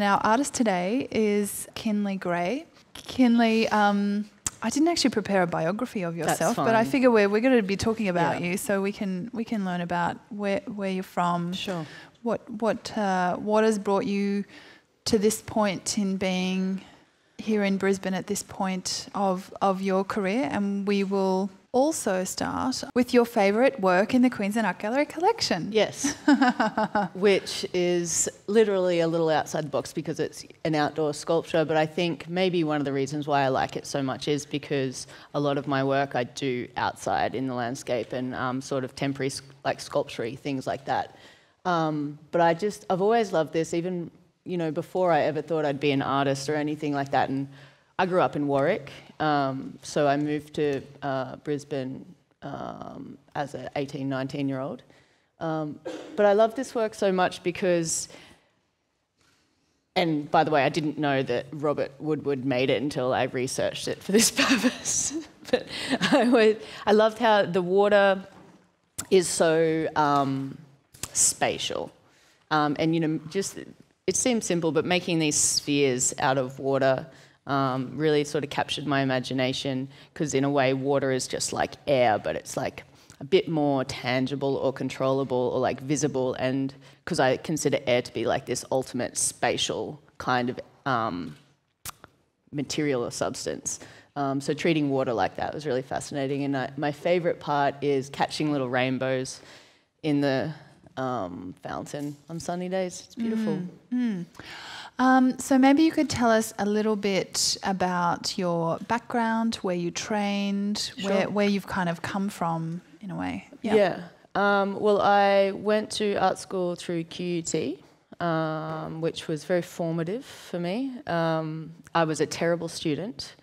Now, artist today is Kinly Grey. Kinly, I didn't actually prepare a biography of yourself, but I figure we're going to be talking about you, so we can learn about where you're from. Sure. What has brought you to this point in being here in Brisbane at this point of your career, and we will also start with your favourite work in the Queensland Art Gallery collection. Yes, which is literally a little outside the box because it's an outdoor sculpture, but I think maybe one of the reasons why I like it so much is because a lot of my work I do outside in the landscape and sort of temporary, like sculpture-y, things like that. But I've always loved this, even before I ever thought I'd be an artist or anything like that. And I grew up in Warwick, so I moved to Brisbane as an 18, 19-year-old. But I love this work so much because, and by the way, I didn't know that Robert Woodward made it until I researched it for this purpose. But I loved how the water is so spatial. And, just, it seems simple, but making these spheres out of water really sort of captured my imagination, because in a way water is just like air, but it's like a bit more tangible or controllable or like visible, and because I consider air to be like this ultimate spatial kind of material or substance. So treating water like that was really fascinating, and my favourite part is catching little rainbows in the fountain on sunny days. It's beautiful. Mm-hmm. So maybe you could tell us a little bit about your background, where you trained, sure, where you've kind of come from in a way. Yeah. Well, I went to art school through QUT, which was very formative for me. I was a terrible student.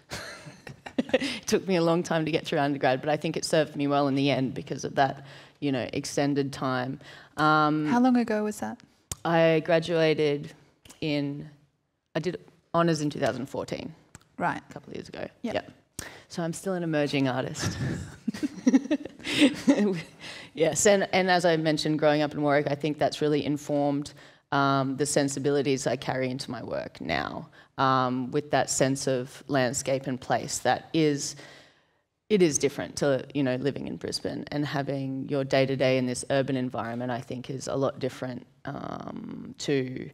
It took me a long time to get through undergrad, but I think it served me well in the end because of that, extended time. How long ago was that? I graduated... I did honours in 2014. Right. A couple of years ago. Yeah. Yep. So I'm still an emerging artist. Yes, and as I mentioned, growing up in Warwick, I think that's really informed the sensibilities I carry into my work now, with that sense of landscape and place that is... It is different to, living in Brisbane, and having your day-to-day in this urban environment, I think, is a lot different to...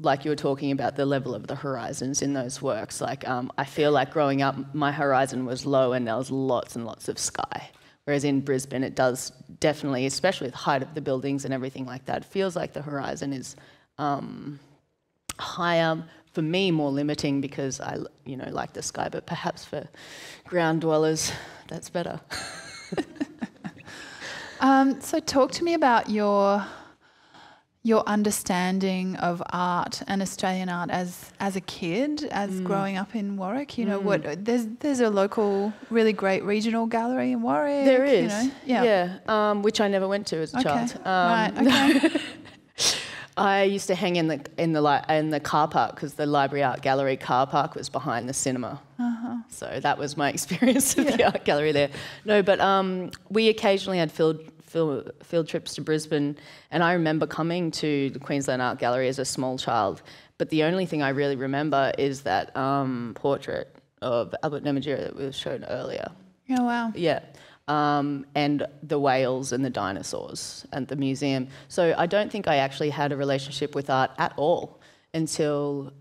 like you were talking about, the level of the horizons in those works. Like, I feel like growing up, my horizon was low and there was lots and lots of sky. Whereas in Brisbane, it does definitely, especially the height of the buildings and everything like that, feels like the horizon is higher. For me, more limiting because I, like the sky, but perhaps for ground dwellers, that's better. So talk to me about your understanding of art and Australian art as a kid, as growing up in Warwick. There's a local really great regional gallery in Warwick. There is, which I never went to as a child. I used to hang in the car park because the Library Art Gallery car park was behind the cinema. So that was my experience of the art gallery there. No, but we occasionally had field trips to Brisbane, and I remember coming to the Queensland Art Gallery as a small child, but the only thing I really remember is that portrait of Albert Namatjira that was shown earlier. Oh, wow. Yeah, and the whales and the dinosaurs at the museum. So I don't think I actually had a relationship with art at all until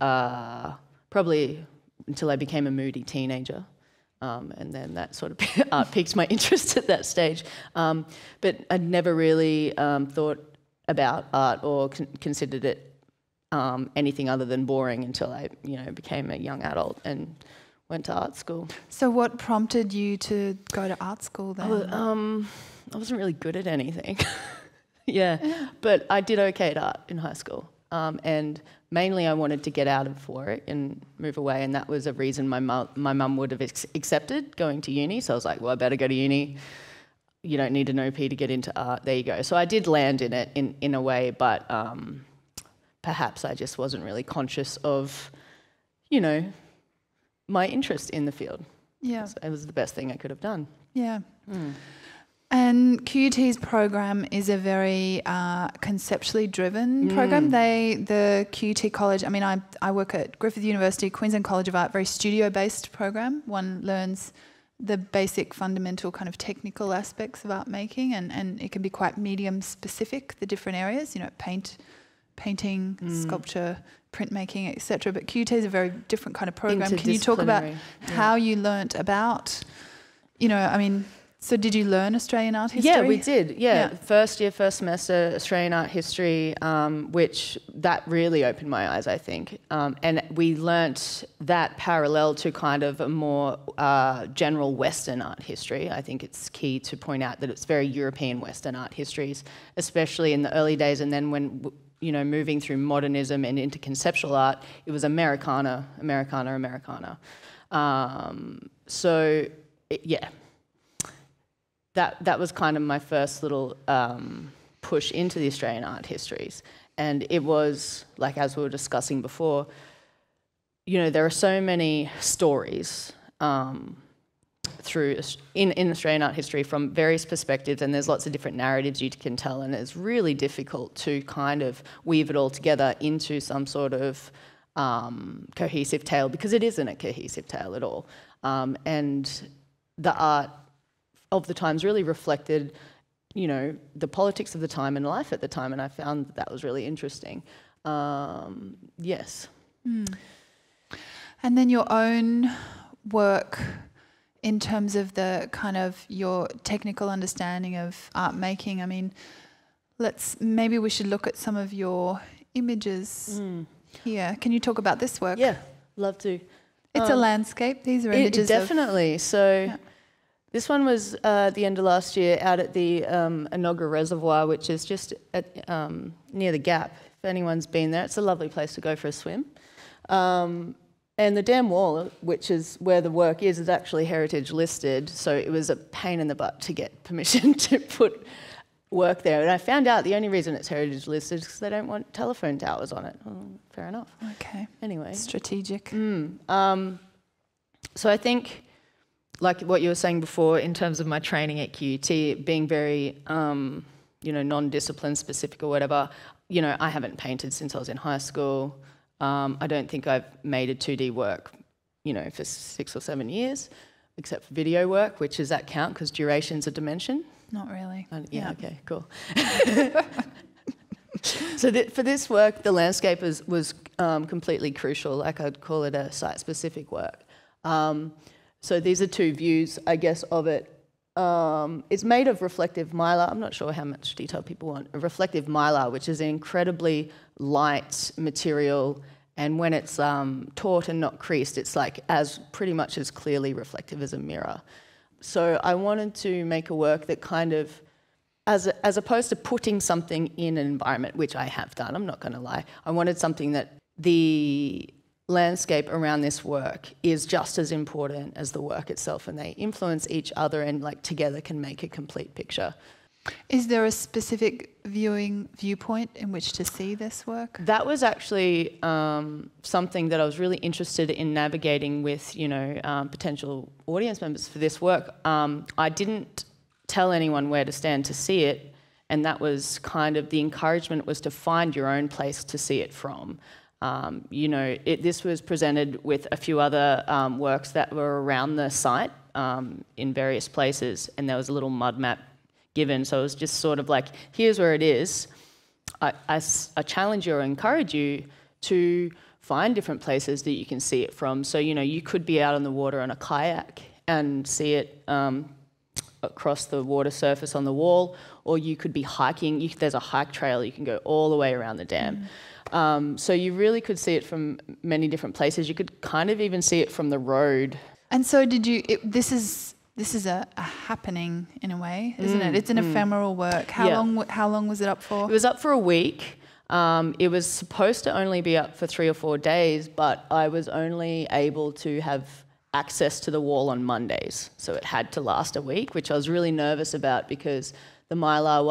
probably until I became a moody teenager. And then that sort of art piqued my interest at that stage. But I'd never really thought about art or considered it anything other than boring until I, became a young adult and went to art school. So what prompted you to go to art school then? I wasn't really good at anything. But I did okay at art in high school. And mainly I wanted to get out of Warwick and move away, and that was a reason my mum would have accepted going to uni. So I was like, well, I better go to uni. You don't need an OP to get into art. There you go. So I did land in it in a way, but perhaps I just wasn't really conscious of, my interest in the field. Yeah. So it was the best thing I could have done. Yeah. Mm. And QUT's program is a very conceptually driven program. The QUT College, I mean, I work at Griffith University, Queensland College of Art, very studio-based program. One learns the basic fundamental kind of technical aspects of art making, and it can be quite medium-specific, the different areas, you know, painting, sculpture, printmaking, etc. But QUT is a very different kind of program. Can you talk about how you learnt about, you know, I mean... So did you learn Australian art history? Yeah, we did. Yeah. First year, first semester, Australian art history, which that really opened my eyes, I think. And we learnt that parallel to kind of a more general Western art history. I think it's key to point out that it's very European Western art histories, especially in the early days. And then when, you know, moving through modernism and into conceptual art, it was Americana, Americana, Americana. That was kind of my first little push into the Australian art histories. And it was, like as we were discussing before, you know, there are so many stories in Australian art history from various perspectives, and there's lots of different narratives you can tell, and it's really difficult to kind of weave it all together into some sort of cohesive tale, because it isn't a cohesive tale at all. And the art of the times really reflected, you know, the politics of the time and life at the time, and I found that was really interesting. And then your own work in terms of the kind of your technical understanding of art making. I mean, maybe we should look at some of your images here. Can you talk about this work? Yeah, love to. It's a landscape. These are images. Definitely. This one was the end of last year out at the Enoggera Reservoir, which is just at, near the Gap. If anyone's been there, it's a lovely place to go for a swim. And the dam wall, which is where the work is actually heritage listed, so it was a pain in the butt to get permission to put work there. And I found out the only reason it's heritage listed is because they don't want telephone towers on it. Well, fair enough. Okay. Anyway. Strategic. So I think... like what you were saying before, in terms of my training at QUT, being very, you know, non-discipline specific or whatever, you know, I haven't painted since I was in high school. I don't think I've made a 2D work, you know, for 6 or 7 years, except for video work, which does that count because duration's a dimension? Not really. Yeah, okay, cool. So for this work, the landscape was completely crucial. Like I'd call it a site-specific work. So these are two views, I guess, of it. It's made of reflective Mylar. I'm not sure how much detail people want. A reflective Mylar, which is an incredibly light material, and when it's taut and not creased, it's like as pretty much as clearly reflective as a mirror. So I wanted to make a work that kind of, as opposed to putting something in an environment, which I have done, I'm not going to lie, I wanted something that the landscape around this work is just as important as the work itself, and they influence each other and like together can make a complete picture. Is there a specific viewpoint in which to see this work? That was actually something that I was really interested in navigating with, you know, potential audience members for this work. I didn't tell anyone where to stand to see it, and that was kind of the encouragement, was to find your own place to see it from. You know, this was presented with a few other works that were around the site in various places, and there was a little mud map given. So it was just sort of like, here's where it is. I challenge you or encourage you to find different places that you can see it from. So, you know, you could be out on the water on a kayak and see it across the water surface on the wall, or you could be hiking. There's a hike trail. You can go all the way around the dam. So you really could see it from many different places. You could kind of even see it from the road. And so did you... This is a happening in a way, isn't it? It's an ephemeral work. How long was it up for? It was up for a week. It was supposed to only be up for 3 or 4 days, but I was only able to have access to the wall on Mondays. So it had to last a week, which I was really nervous about, because the Mylar,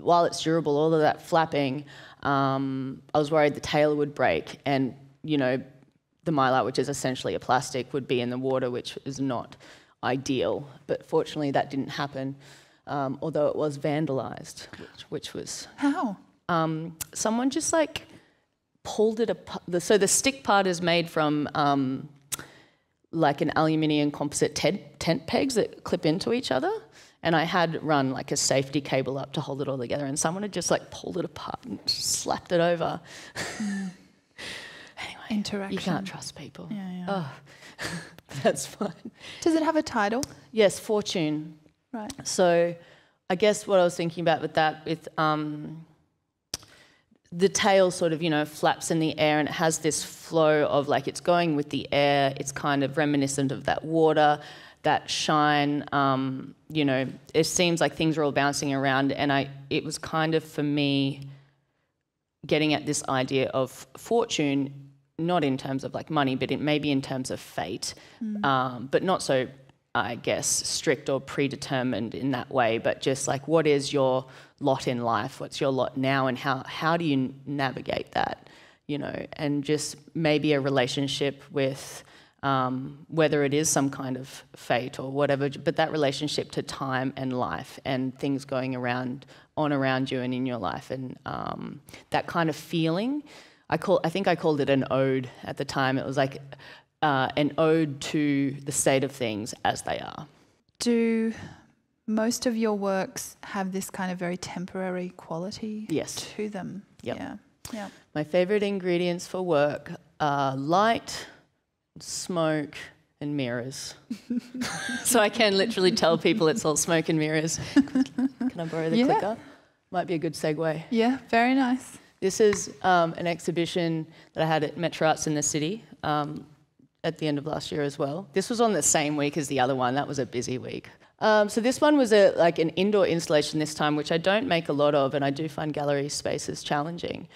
while it's durable, all of that flapping... I was worried the tail would break, and, you know, the Mylar, which is essentially a plastic, would be in the water, which is not ideal. But fortunately, that didn't happen. although it was vandalised, which was... How? Someone just like pulled it apart. So the stick part is made from like an aluminium composite tent pegs that clip into each other. And I had run like a safety cable up to hold it all together, and someone had just like pulled it apart and slapped it over. Anyway, interaction. You can't trust people. Yeah, yeah. Oh, that's fine. Does it have a title? Yes, Fortune. Right. So, I guess what I was thinking about with that, with the tail sort of, you know, flaps in the air, and it has this flow of like it's going with the air. It's kind of reminiscent of that water, that shine, you know, it seems like things are all bouncing around, and it was kind of, for me, getting at this idea of fortune, not in terms of like money, but maybe in terms of fate, but not so, I guess, strict or predetermined in that way, but just like, what is your lot in life? What's your lot now, and how do you navigate that, you know? And just maybe a relationship with... whether it is some kind of fate or whatever, but that relationship to time and life and things going around you and in your life, and that kind of feeling. I think I called it an ode at the time. It was like an ode to the state of things as they are. Do most of your works have this kind of very temporary quality to them? Yep. Yeah. Yeah. My favourite ingredients for work are light, smoke and mirrors. So I can literally tell people it's all smoke and mirrors. Can I borrow the clicker? Might be a good segue. Yeah, very nice. This is an exhibition that I had at Metro Arts in the city at the end of last year as well. This was on the same week as the other one. That was a busy week. So this one was like an indoor installation this time, which I don't make a lot of, and I do find gallery spaces challenging.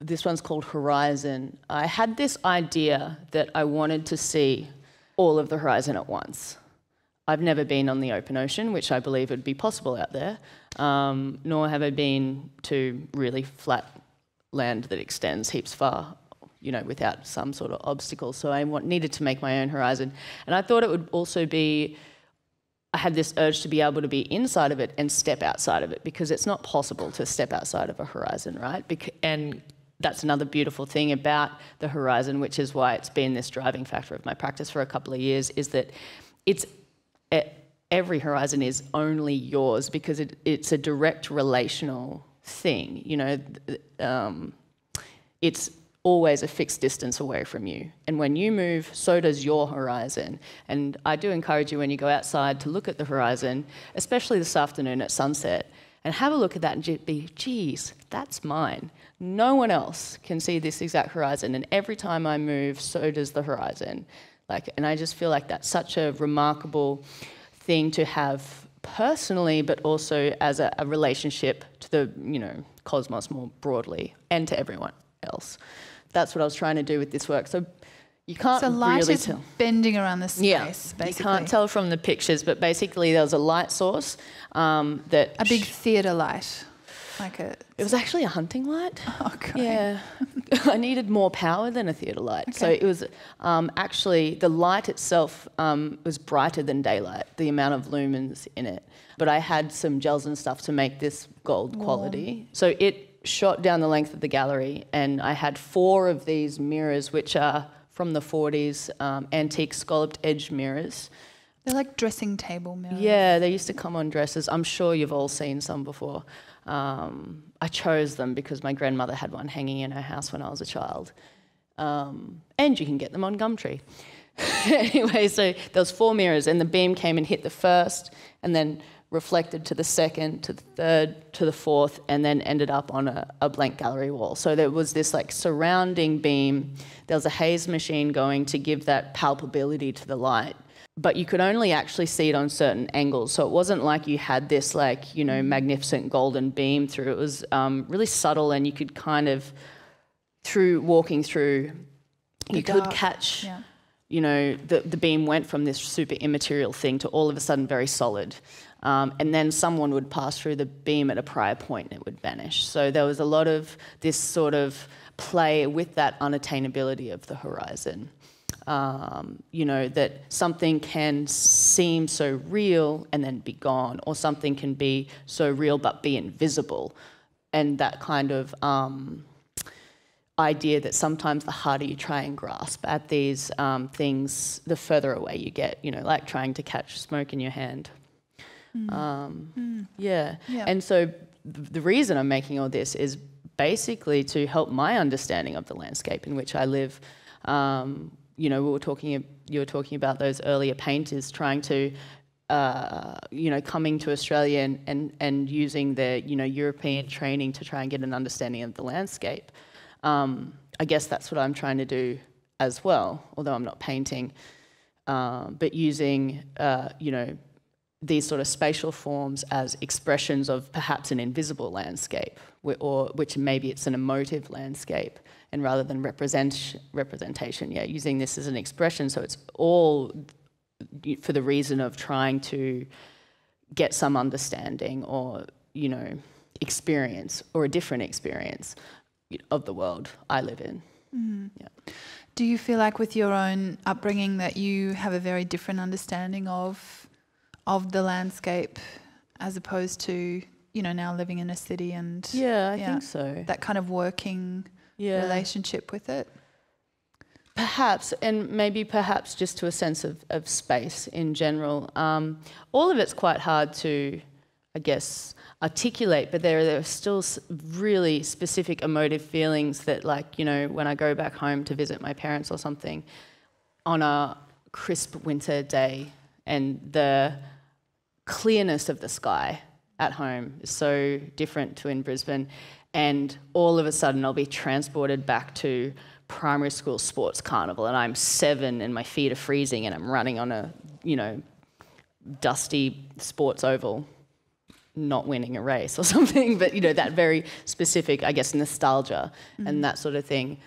This one's called Horizon. I had this idea that I wanted to see all of the horizon at once. I've never been on the open ocean, which I believe would be possible out there, nor have I been to really flat land that extends heaps far, you know, without some sort of obstacle. So I needed to make my own horizon. And I thought it would also be... I had this urge to be able to be inside of it and step outside of it, because it's not possible to step outside of a horizon, right? And that's another beautiful thing about the horizon, which is why it's been this driving factor of my practice for a couple of years, is that every horizon is only yours, because it's a direct relational thing. You know, it's always a fixed distance away from you. And when you move, so does your horizon. And I do encourage you, when you go outside, to look at the horizon, especially this afternoon at sunset, and have a look at that and be, geez, that's mine. No one else can see this exact horizon, and every time I move, so does the horizon. Like, and I just feel like that's such a remarkable thing to have personally, but also as a relationship to the, you know, cosmos more broadly, and to everyone else. That's what I was trying to do with this work. So you can't really tell. So light is bending around the space, basically. You can't tell from the pictures, but basically there was a light source that... A big theatre light. Like it was actually a hunting light. Oh, God. Yeah. I needed more power than a theatre light. Okay. So it was actually, the light itself was brighter than daylight, the amount of lumens in it. But I had some gels and stuff to make this gold quality. So it shot down the length of the gallery, and I had 4 of these mirrors, which are from the 40s, antique scalloped edge mirrors. They're like dressing table mirrors. Yeah, they used to come on dresses. I'm sure you've all seen some before. I chose them because my grandmother had one hanging in her house when I was a child. And you can get them on Gumtree. Anyway, so there was 4 mirrors, and the beam came and hit the first, and then reflected to the second, to the third, to the fourth, and then ended up on a blank gallery wall. So there was this like surrounding beam. There was a haze machine going to give that palpability to the light, but you could only actually see it on certain angles. So it wasn't like you had this like, you know, magnificent golden beam through. It was really subtle, and you could kind of, through walking through, you could catch, you know, the beam went from this super immaterial thing to all of a sudden very solid. And then someone would pass through the beam at a prior point and it would vanish. So there was a lot of this sort of play with that unattainability of the horizon. You know, that something can seem so real and then be gone, or something can be so real but be invisible. And that kind of idea that sometimes the harder you try and grasp at these things, the further away you get, you know, like trying to catch smoke in your hand. Mm. Yeah. Yeah. And so the reason I'm making all this is basically to help my understanding of the landscape in which I live. You know, you were talking about those earlier painters trying to, you know, coming to Australia and using their, you know, European training to try and get an understanding of the landscape. I guess that's what I'm trying to do as well, although I'm not painting, but using, you know, these sort of spatial forms as expressions of perhaps an invisible landscape, or which maybe it's an emotive landscape, and rather than representation, yeah, using this as an expression. So it's all for the reason of trying to get some understanding, or, you know, experience, or a different experience of the world I live in. Mm. Yeah. Do you feel like with your own upbringing that you have a very different understanding of the landscape as opposed to, you know, now living in a city and... Yeah, I think so. That kind of working relationship with it? Perhaps, and maybe perhaps just to a sense of space in general. All of it's quite hard to, I guess, articulate, but there are still really specific emotive feelings that, like, you know, when I go back home to visit my parents or something on a crisp winter day, and the clearness of the sky at home is so different to in Brisbane, and all of a sudden I'll be transported back to primary school sports carnival, and I'm 7 and my feet are freezing and I'm running on a, you know, dusty sports oval, not winning a race or something, but, you know, that very specific, I guess, nostalgia mm-hmm. and that sort of thing.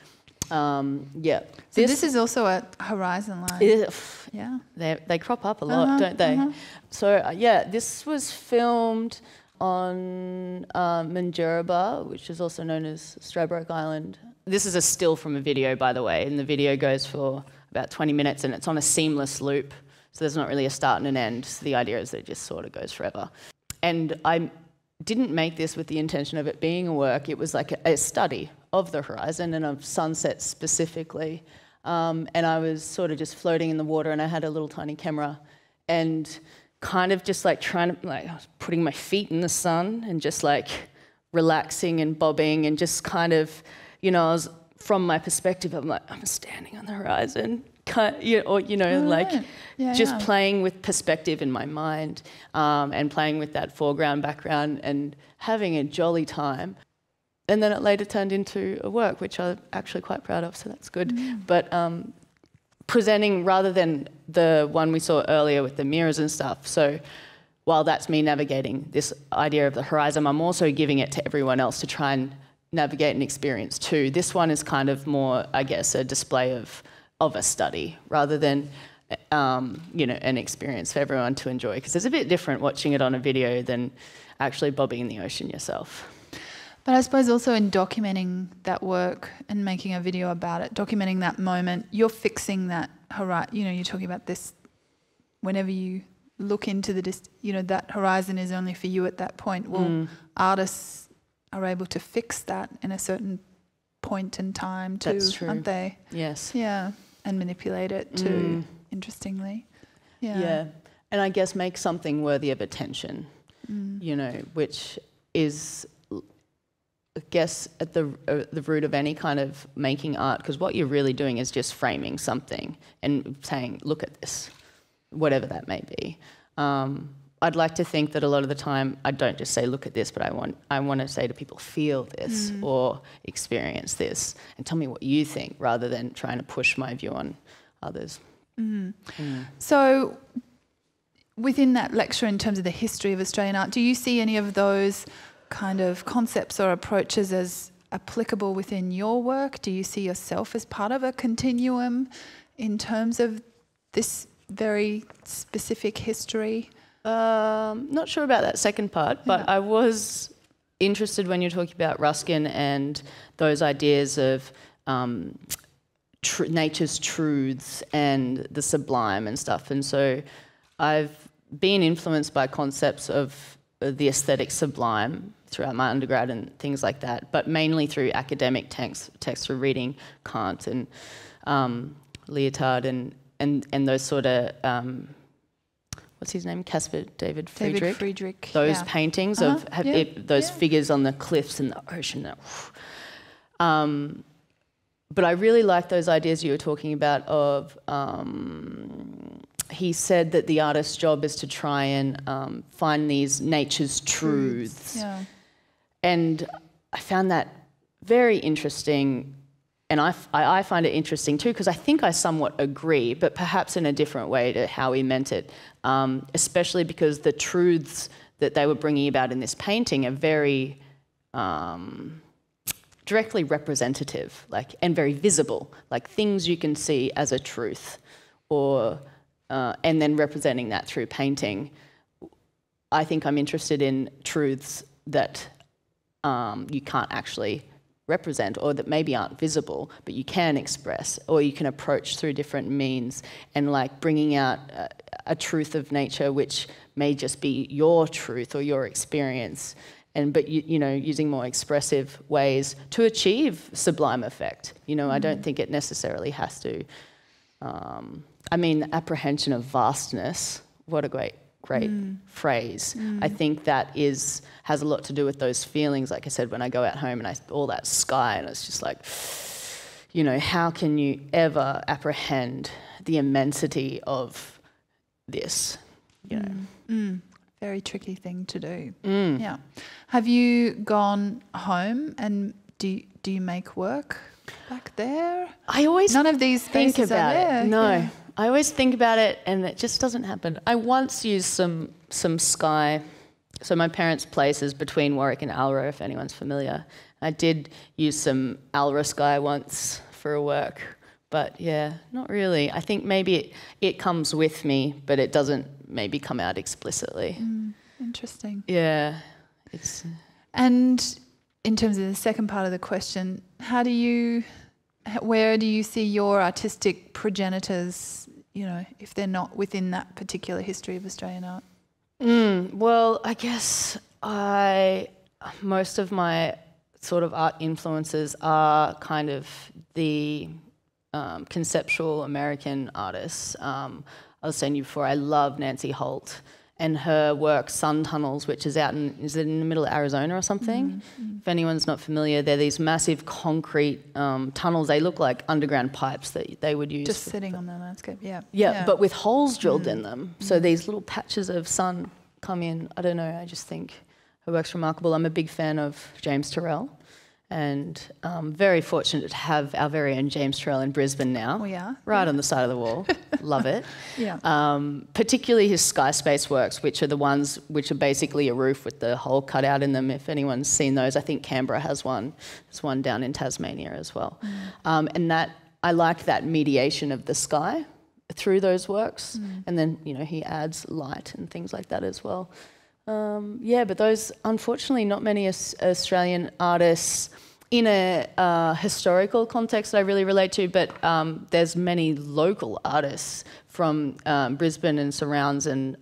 Yeah. So this is also a horizon line. Yeah. They crop up a lot, don't they? So, yeah, this was filmed on Manjuraba, which is also known as Stradbroke Island. This is a still from a video, by the way, and the video goes for about 20 minutes and it's on a seamless loop, so there's not really a start and an end. So the idea is that it just sort of goes forever. And I didn't make this with the intention of it being a work. It was like a study of the horizon and of sunsets specifically, and I was sort of just floating in the water, and I had a little tiny camera and kind of just like trying to, like, I was putting my feet in the sun and just like relaxing and bobbing and just kind of, you know, I was, from my perspective, I'm like, I'm standing on the horizon, just playing with perspective in my mind, and playing with that foreground, background, and having a jolly time. And then it later turned into a work, which I'm actually quite proud of, so that's good. Mm. But presenting rather than the one we saw earlier with the mirrors and stuff. So while that's me navigating this idea of the horizon, I'm also giving it to everyone else to try and navigate and experience too. This one is kind of more, I guess, a display of a study rather than, you know, an experience for everyone to enjoy, because it's a bit different watching it on a video than actually bobbing in the ocean yourself. But I suppose also in documenting that work and making a video about it, documenting that moment, you're fixing that horizon. You know, you're talking about this whenever you look into the you know, that horizon is only for you at that point. Well, artists are able to fix that in a certain point in time too, aren't they? Yes. Yeah, and manipulate it too, interestingly. Yeah. Yeah, and I guess make something worthy of attention, you know, which is... I guess at the root of any kind of making art, because what you're really doing is just framing something and saying, look at this, whatever that may be. I'd like to think that a lot of the time I don't just say, look at this, but I want to say to people, feel this or experience this and tell me what you think, rather than trying to push my view on others. So within that lecture, in terms of the history of Australian art, do you see any of those kind of concepts or approaches as applicable within your work? Do you see yourself as part of a continuum in terms of this very specific history? Not sure about that second part, but I was interested when you're talking about Ruskin and those ideas of nature's truths and the sublime and stuff. And so I've been influenced by concepts of the aesthetic sublime throughout my undergrad and things like that, but mainly through academic texts for reading Kant and Lyotard and those sort of, what's his name? Caspar David Friedrich. David Friedrich. Those paintings of those figures on the cliffs and the ocean. But I really like those ideas you were talking about of, he said that the artist's job is to try and find these nature's truths. Yeah. And I found that very interesting. And I find it interesting too, because I think I somewhat agree, but perhaps in a different way to how he meant it, especially because the truths that they were bringing about in this painting are very directly representative, like, and very visible, like things you can see as a truth, or and then representing that through painting. I think I'm interested in truths that you can't actually represent, or that maybe aren't visible, but you can express, or you can approach through different means, and like bringing out a truth of nature which may just be your truth or your experience, and but you know, using more expressive ways to achieve sublime effect. You know, I don't think it necessarily has to. I mean, the apprehension of vastness. What a great phrase. I think that has a lot to do with those feelings, like I said, when I go out home and all that sky, and it's just like, you know, how can you ever apprehend the immensity of this, you know? Very tricky thing to do. Yeah. Have you gone home and do you make work back there? I always none of these think about it. No. Yeah. I always think about it, and it just doesn't happen. I once used some sky. So my parents' place is between Warwick and Alra, if anyone's familiar. I did use some Alra sky once for a work, but yeah, not really. I think maybe it comes with me, but it doesn't maybe come out explicitly. Interesting. Yeah. And in terms of the second part of the question, where do you see your artistic progenitors, you know, if they're not within that particular history of Australian art? Well, I guess most of my sort of art influences are kind of the conceptual American artists. I was saying to you before, I love Nancy Holt and her work Sun Tunnels, which is is it in the middle of Arizona or something? If anyone's not familiar, they're these massive concrete tunnels. They look like underground pipes that they would use. Just sitting on the landscape, yeah. But with holes drilled in them. So these little patches of sun come in. I don't know, I just think her work's remarkable. I'm a big fan of James Turrell, and very fortunate to have our very own James Turrell in Brisbane now. We are. Right on the side of the wall. Love it. Yeah. Particularly his sky space works, which are the ones which are basically a roof with the hole cut out in them, if anyone's seen those. I think Canberra has one. There's one down in Tasmania as well. And that I like that mediation of the sky through those works. And then, you know, he adds light and things like that as well. Yeah, but those, unfortunately, not many Australian artists in a historical context that I really relate to, but there's many local artists from Brisbane and surrounds and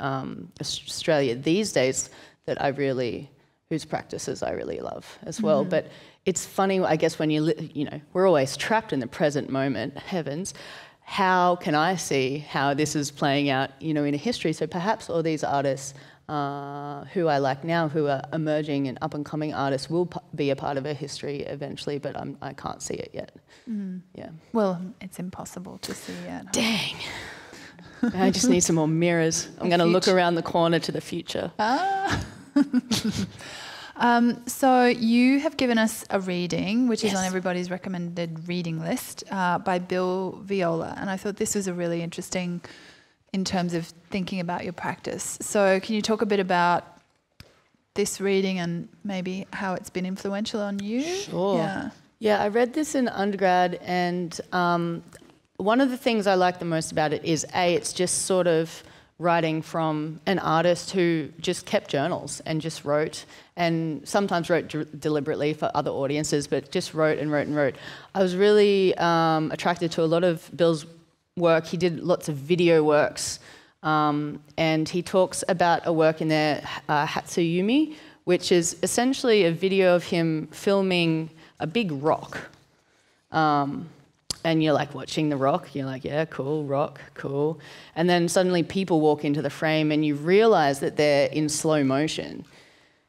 Australia these days that whose practices I really love as well. But it's funny, I guess, when you know, we're always trapped in the present moment, heavens. How can I see how this is playing out, you know, in a history? So perhaps all these artists who I like now, who are emerging and up-and-coming artists, will be a part of a history eventually, but I can't see it yet. Yeah. Well, it's impossible to see yet. Dang. I just need some more mirrors. I'm going to look around the corner to the future. Ah. So you have given us a reading, which is on everybody's recommended reading list, by Bill Viola, and I thought this was a really interesting in terms of thinking about your practice. So can you talk a bit about this reading and maybe how it's been influential on you? Sure. Yeah, I read this in undergrad, and one of the things I like the most about it is, A, it's just sort of writing from an artist who just kept journals and just wrote, and sometimes wrote deliberately for other audiences, but just wrote and wrote and wrote. I was really attracted to a lot of Bill's work. He did lots of video works And he talks about a work in there, Hatsuyumi, which is essentially a video of him filming a big rock. And you're like watching the rock, you're like, yeah, cool, rock, cool. And then suddenly people walk into the frame and you realize that they're in slow motion.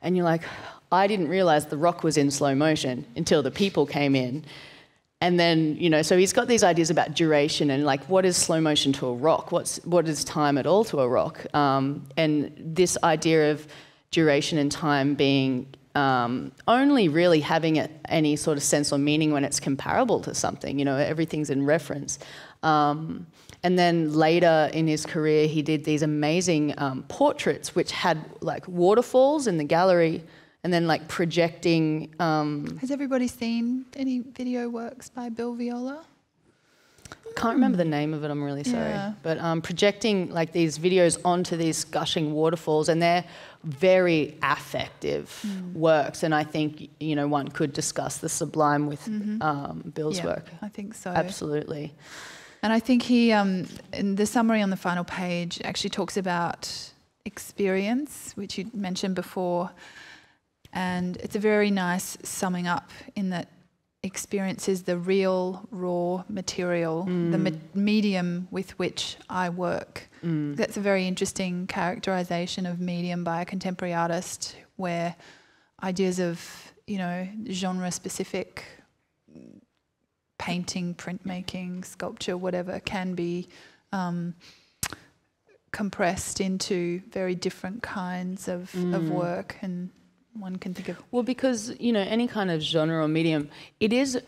And you're like, I didn't realize the rock was in slow motion until the people came in. And then, you know, so he's got these ideas about duration and like, what is slow motion to a rock? What is time at all to a rock? And this idea of duration and time being only really having any sort of sense or meaning when it's comparable to something, you know, everything's in reference. And then later in his career, he did these amazing portraits which had like waterfalls in the gallery and then like projecting. Has everybody seen any video works by Bill Viola? Can't remember the name of it, I'm really sorry. Yeah. But projecting like these videos onto these gushing waterfalls, and they're very affective works. And I think, you know, one could discuss the sublime with Bill's work. I think so. Absolutely. And I think he, in the summary on the final page, actually talks about experience, which you mentioned before. And it's a very nice summing up in that experience is the real, raw material, the medium with which I work. That's a very interesting characterization of medium by a contemporary artist, where ideas of, you know, genre-specific painting, printmaking, sculpture, whatever, can be compressed into very different kinds of work. And one can think of... Well, because, you know, any kind of genre or medium, it is,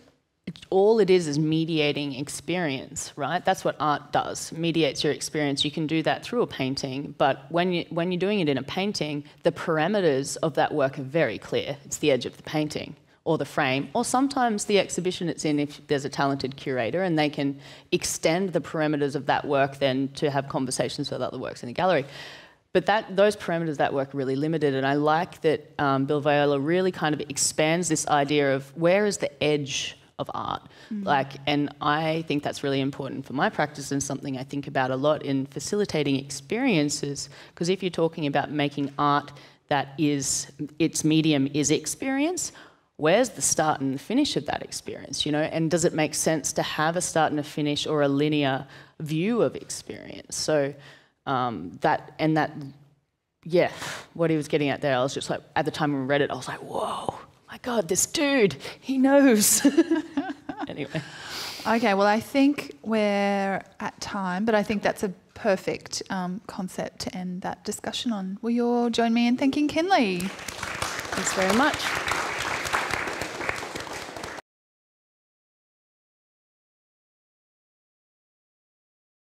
all it is mediating experience, right? That's what art does, mediates your experience. You can do that through a painting, but when you're doing it in a painting, the parameters of that work are very clear. It's the edge of the painting or the frame, or sometimes the exhibition it's in if there's a talented curator and they can extend the parameters of that work then to have conversations with other works in the gallery. But those parameters of that work are really limited, and I like that Bill Viola really kind of expands this idea of where is the edge of art. Like, and I think that's really important for my practice and something I think about a lot in facilitating experiences, because if you're talking about making art that is, its medium is experience, where's the start and the finish of that experience, you know? And does it make sense to have a start and a finish or a linear view of experience? So... yeah, what he was getting at there, I was just like, at the time we read it, I was like, whoa, my God, this dude, he knows. Anyway. Okay, well, I think we're at time, but I think that's a perfect concept to end that discussion on. Will you all join me in thanking Kinly? Thanks very much.